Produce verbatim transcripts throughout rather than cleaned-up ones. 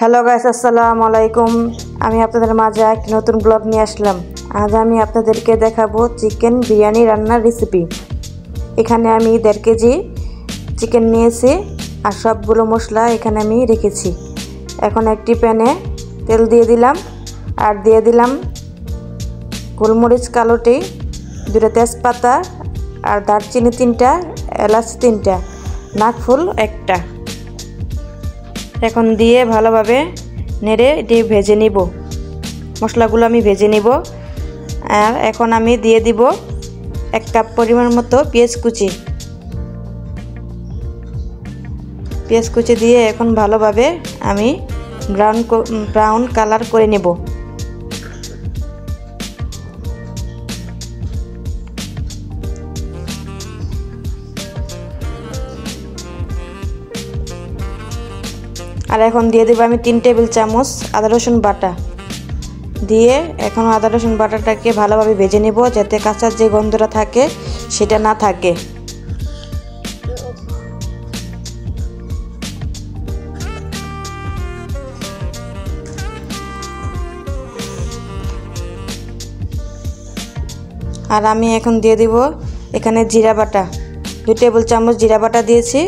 Hello guys अस्सलाम वालेकुम आमी आपनादेर माझे एकटी नतून ब्लग निये आसलाम। आज आमी आपनादेरके देखाबो चिकेन बिरियानी रान्नार रेसिपि। एखाने आमी देड़ केजी चिकेन नियेछि आर सबगुलो मसला एखाने आमी रेखेछि। एखन एकटी प्याने तेल दिये दिलाम आर दिये दिलाम गोलमरिच कालोटी दुइटा तेजपाता आर दारचिनी तीनटा एलाच तीनटा नाकफुल एकटा। एखन दिए भालोभाबे नेड़े एटी भेजे निब। मसलागुलो आमी भेजे निब आर एखन आमी दिए दिब एक कप परिमाण मतो पेঁয়াজ কুচি। পেঁয়াজ কুচি দিয়ে এখন ভালোভাবে আমি ব্রাউন ব্রাউন কালার করে নেব। আর এখন দিয়ে দেব আমি तीन টেবিল চামচ আদা রসুন বাটা। দিয়ে এখন আদা রসুন বাটাটাকে ভালোভাবে ভেজে নেব যাতে কাঁচা যে গন্ধটা থাকে সেটা না থাকে। আর আমি এখন দিয়ে দিব এখানে জিরা বাটা। দুই টেবিল চামচ জিরা বাটা দিয়েছি।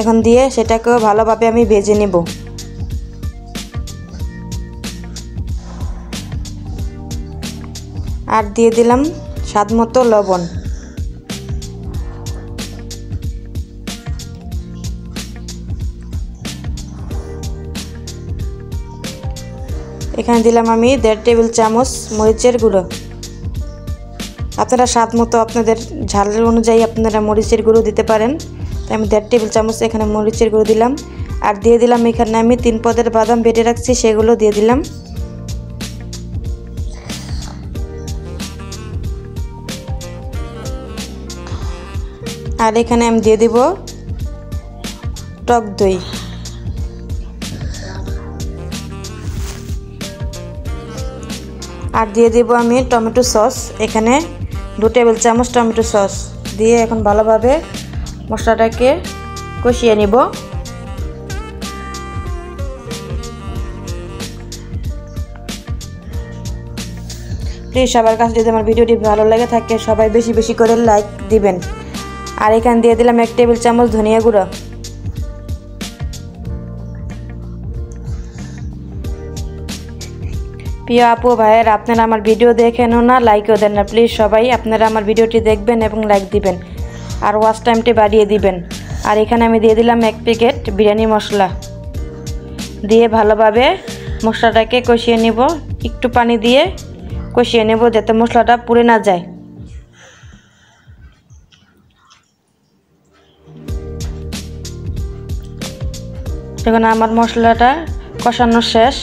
এখন দিয়ে সেটাকে ভালোভাবে আমি ভেজে নেব। আর দিয়ে দিলাম স্বাদমতো লবণ। এখানে দিলাম আমি দেড় টেবিল চামচ মরিচের গুঁড়ো। আপনারা স্বাদমতো আপনাদের ঝালের অনুযায়ী আপনারা মরিচের গুঁড়ো দিতে পারেন। তাই আমি দেড় টেবিল চামচ এখানে মরিচের গুঁড়ো দিলাম। আর দিয়ে দিলাম এখানে আমি তিন পদের বাদাম বেটে রাখছি সেগুলো দিয়ে দিলাম। আর এখানে আমি দিয়ে দিব টক দই। আর দিয়ে দিব আমি টমেটো সস। এখানে দুই টেবিল চামচ টমেটো সস দিয়ে এখন ভালোভাবে মশলাটাকে কষিয়ে নিব। প্লিজ সবার কাছে যদি আমার ভিডিওটি ভালো লাগে থাকে সবাই বেশি বেশি করে লাইক দিবেন। আর এখানে দিয়ে দিলাম এক টেবিল চামচ ধনিয়া গুঁড়ো। প্রিয় আপু ভাইয়ের আপনারা আমার ভিডিও দেখেনও না লাইকও দেন না, প্লিজ সবাই আপনারা আমার ভিডিওটি দেখবেন এবং লাইক দিবেন আর ওয়াচ টাইমটি বাড়িয়ে দিবেন। আর এখানে আমি দিয়ে দিলাম এক প্যাকেট বিরিয়ানি মশলা। দিয়ে ভালোভাবে মশলাটাকে কষিয়ে নেব, একটু পানি দিয়ে কষিয়ে নেব যাতে মশলাটা পুড়ে না যায়। এখন আমার মশলাটা কষানো শেষ।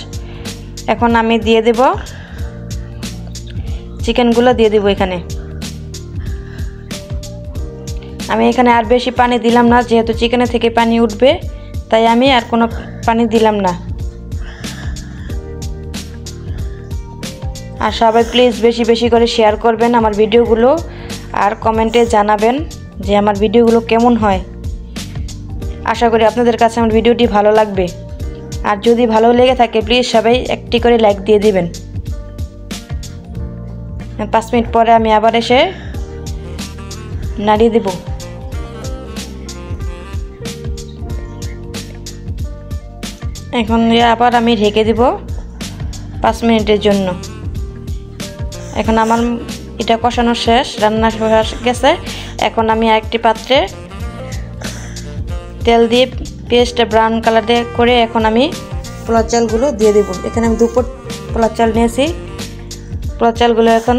এখন আমি দিয়ে দেব চিকেনগুলো দিয়ে দেব। এখানে আমি এখানে আর বেশি পানি দিলাম না, যেহেতু চিকেনে থেকে পানি উঠবে তাই আমি আর কোনো পানি দিলাম না। আর সবাই প্লিজ বেশি বেশি করে শেয়ার করবেন আমার ভিডিওগুলো আর কমেন্টে জানাবেন যে আমার ভিডিওগুলো কেমন হয়। আশা করি আপনাদের কাছে আমার ভিডিওটি ভালো লাগবে। আর যদি ভালো লেগে থাকে প্লিজ সবাই একটি করে লাইক দিয়ে দিবেন। পাঁচ মিনিট পরে আমি আবার এসে নাড়িয়ে দেব। এখন আবার আমি ঢেকে দেব পাঁচ মিনিটের জন্য। এখন আমার এটা কষানো শেষ, রান্না শেষ গেছে। এখন আমি আরেকটি পাত্রে তেল দিয়ে পেঁয়াজটা ব্রাউন কালার দিয়ে করে এখন আমি পোলা চালগুলো দিয়ে দেব। এখানে আমি দুপুর পোলা চাল নিয়েছি, পোলা চালগুলো এখন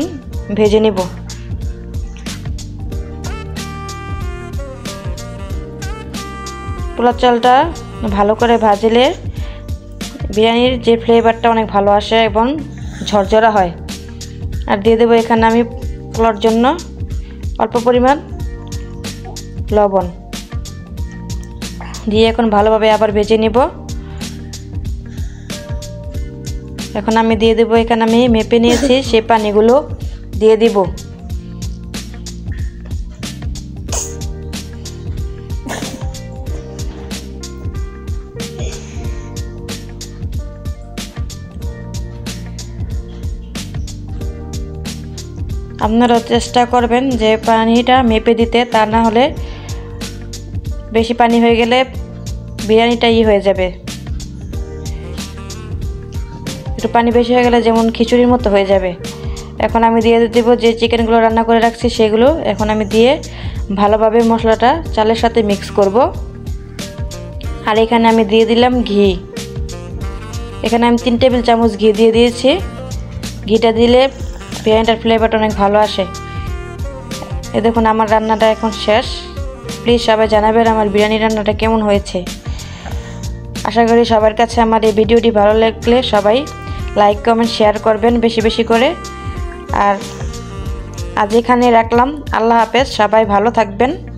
ভেজে নেব। পোলা চালটা ভালো করে ভাজলে বিরিয়ানির যে ফ্লেভারটা অনেক ভালো আসে এবং ঝরঝরা হয়। আর দিয়ে দেবো এখানে আমি পোলার জন্য অল্প পরিমাণ লবণ। দিয়ে এখন ভালোভাবে আবার ভেজে নিব। এখন আমি দিয়ে দেব এখানে আমি মেপে নিয়েছি সেই পানিগুলো দিয়ে দিব। আপনারা চেষ্টা করবেন যে পানিটা মেপে দিতে, তা না হলে বেশি পানি হয়ে গেলে বিরিয়ানিটা ই হয়ে যাবে। একটু পানি বেশি হয়ে গেলে যেমন খিচুড়ির মতো হয়ে যাবে। এখন আমি দিয়ে দেবো যে চিকেনগুলো রান্না করে রাখছি সেগুলো এখন আমি দিয়ে ভালোভাবে মশলাটা চালের সাথে মিক্স করব। আর এখানে আমি দিয়ে দিলাম ঘি। এখানে আমি তিন টেবিল চামচ ঘি দিয়ে দিয়েছি। ঘিটা দিলে বিরিয়ানিটার ফ্লেভারটা অনেক ভালো আসে। এ দেখুন আমার রান্নাটা এখন শেষ। প্লিজ সবাই জানাবেন আমার বিরিয়ানি রান্নাটা কেমন হয়েছে। আশা করি সবার কাছে আমার এই ভিডিওটি ভালো লাগলে সবাই লাইক কমেন্ট শেয়ার করবেন বেশি বেশি করে। আর আজ এখানে রাখলাম। আল্লাহ হাফেজ। সবাই ভালো থাকবেন।